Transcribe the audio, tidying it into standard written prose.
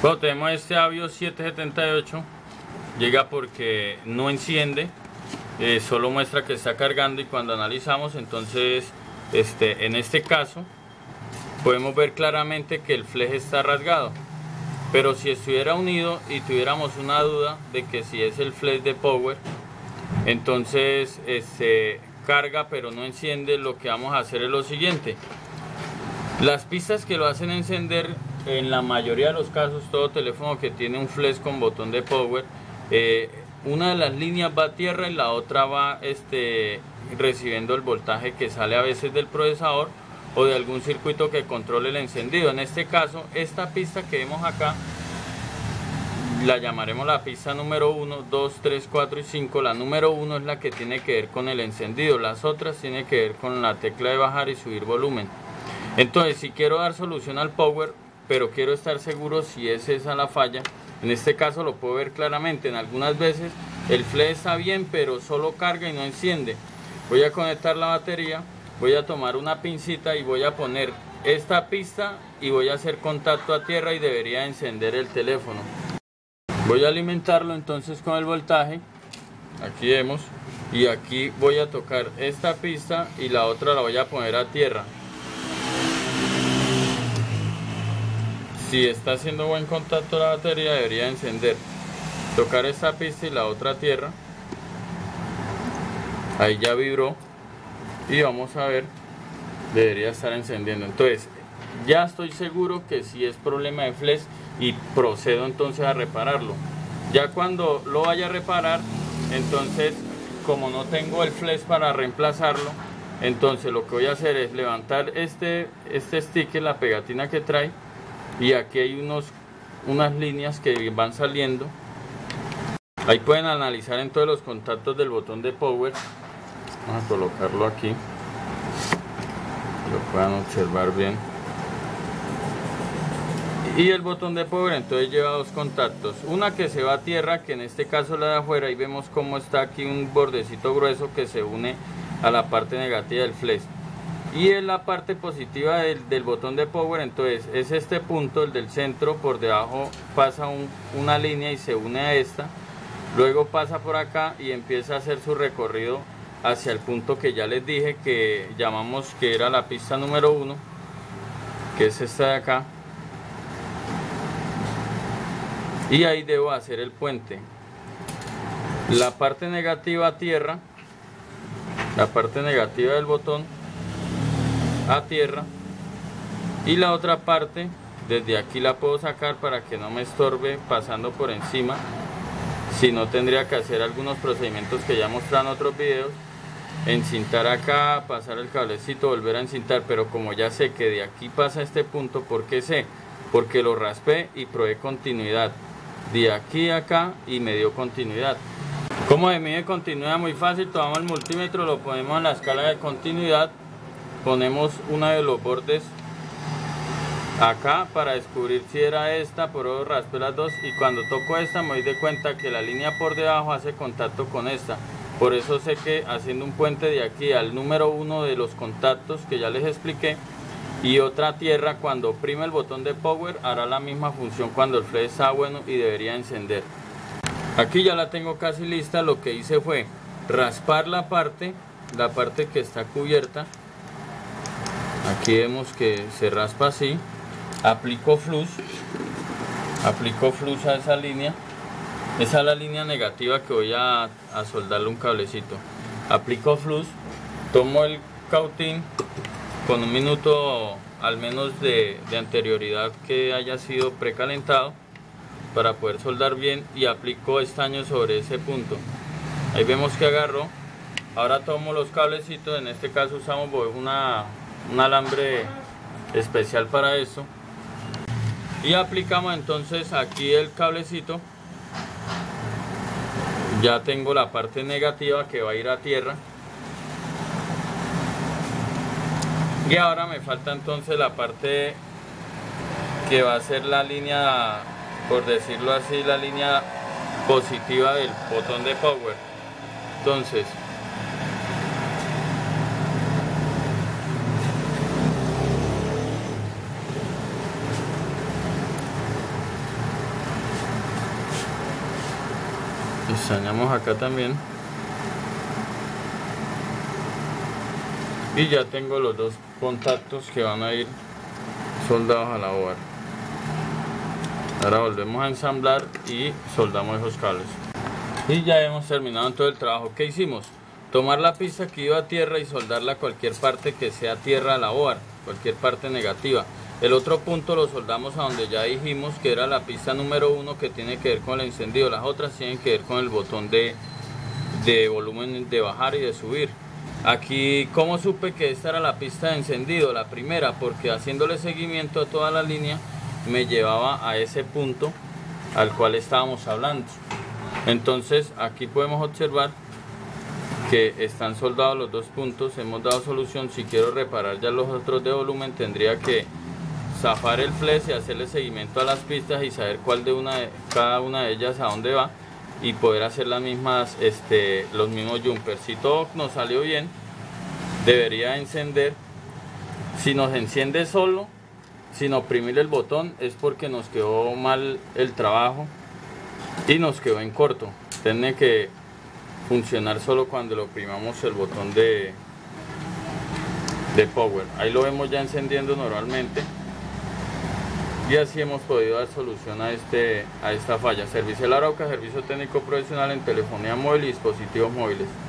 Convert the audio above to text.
Bueno, tenemos este Avio 778, llega porque no enciende, solo muestra que está cargando, y cuando analizamos, entonces en este caso podemos ver claramente que el fleje está rasgado. Pero si estuviera unido y tuviéramos una duda de que si es el fleje de power, entonces carga pero no enciende, lo que vamos a hacer es lo siguiente: las pistas que lo hacen encender, en la mayoría de los casos, todo teléfono que tiene un flash con botón de power, una de las líneas va a tierra y la otra va recibiendo el voltaje que sale a veces del procesador o de algún circuito que controle el encendido. En este caso, esta pista que vemos acá la llamaremos la pista número 1, 2, 3, 4 y 5. La número 1 es la que tiene que ver con el encendido, las otras tienen que ver con la tecla de bajar y subir volumen. Entonces, si quiero dar solución al power, pero quiero estar seguro si es esa la falla, en este caso lo puedo ver claramente. En algunas veces el flash está bien, pero solo carga y no enciende. Voy a conectar la batería, voy a tomar una pincita y voy a poner esta pista y voy a hacer contacto a tierra y debería encender el teléfono. Voy a alimentarlo entonces con el voltaje, aquí vemos, y aquí voy a tocar esta pista y la otra la voy a poner a tierra. Si está haciendo buen contacto la batería, debería encender. Tocar esta pista y la otra a tierra. Ahí ya vibró y vamos a ver, debería estar encendiendo. Entonces ya estoy seguro que si es problema de flash y procedo entonces a repararlo. Ya cuando lo vaya a reparar, entonces, como no tengo el flash para reemplazarlo, entonces lo que voy a hacer es levantar este sticker, la pegatina que trae, y aquí hay unas líneas que van saliendo. Ahí pueden analizar en todos los contactos del botón de power. Vamos a colocarlo aquí, lo puedan observar bien, y el botón de power entonces lleva dos contactos, una que se va a tierra, que en este caso la de afuera, y vemos cómo está aquí un bordecito grueso que se une a la parte negativa del flash. Y en la parte positiva del botón de power, entonces es este punto, el del centro, por debajo pasa una línea y se une a esta, luego pasa por acá y empieza a hacer su recorrido hacia el punto que ya les dije, que llamamos que era la pista número 1, que es esta de acá, y ahí debo hacer el puente. La parte negativa a tierra, la parte negativa del botón a tierra, y la otra parte desde aquí la puedo sacar para que no me estorbe pasando por encima, si no tendría que hacer algunos procedimientos que ya mostré en otros videos: encintar acá, pasar el cablecito, volver a encintar. Pero como ya sé que de aquí pasa este punto, porque sé, porque lo raspé y probé continuidad de aquí a acá y me dio continuidad. Como se mide continuidad? Muy fácil, tomamos el multímetro, lo ponemos en la escala de continuidad, ponemos uno de los bordes acá para descubrir si era esta, por eso raspé las dos, y cuando toco esta me doy de cuenta que la línea por debajo hace contacto con esta. Por eso sé que haciendo un puente de aquí al número 1 de los contactos que ya les expliqué, y otra tierra, cuando oprime el botón de power hará la misma función cuando el flash está bueno y debería encender. Aquí ya la tengo casi lista. Lo que hice fue raspar la parte que está cubierta. Aquí vemos que se raspa así, aplico flux a esa línea, esa es la línea negativa que voy a soldarle un cablecito. Aplico flux, tomo el cautín con 1 minuto al menos de anterioridad que haya sido precalentado para poder soldar bien, y aplico estaño sobre ese punto. Ahí vemos que agarro, ahora tomo los cablecitos, en este caso usamos un alambre especial para eso, y aplicamos entonces aquí el cablecito. Ya tengo la parte negativa que va a ir a tierra, y ahora me falta entonces la parte que va a ser la línea, por decirlo así, la línea positiva del botón de power. Entonces ensañamos acá también y ya tengo los dos contactos que van a ir soldados a la board. Ahora volvemos a ensamblar y soldamos esos cables y ya hemos terminado todo el trabajo. ¿Qué hicimos? Tomar la pista que iba a tierra y soldarla a cualquier parte que sea tierra a la board, cualquier parte negativa. El otro punto lo soldamos a donde ya dijimos que era la pista número 1, que tiene que ver con el encendido. Las otras tienen que ver con el botón de volumen de bajar y de subir. Aquí, ¿cómo supe que esta era la pista de encendido? La primera, porque haciéndole seguimiento a toda la línea me llevaba a ese punto al cual estábamos hablando. Entonces aquí podemos observar que están soldados los dos puntos, hemos dado solución. Si quiero reparar ya los otros de volumen, tendría que zafar el flex y hacerle seguimiento a las pistas y saber cuál de cada una de ellas a dónde va y poder hacer las mismas, los mismos jumpers. Si todo nos salió bien, debería encender. Si nos enciende solo, sin oprimir el botón, es porque nos quedó mal el trabajo y nos quedó en corto. Tiene que funcionar solo cuando le oprimamos el botón de power. Ahí lo vemos ya encendiendo normalmente. Y así hemos podido dar solución a esta falla. Servicio de la Arauca, servicio técnico profesional en telefonía móvil y dispositivos móviles.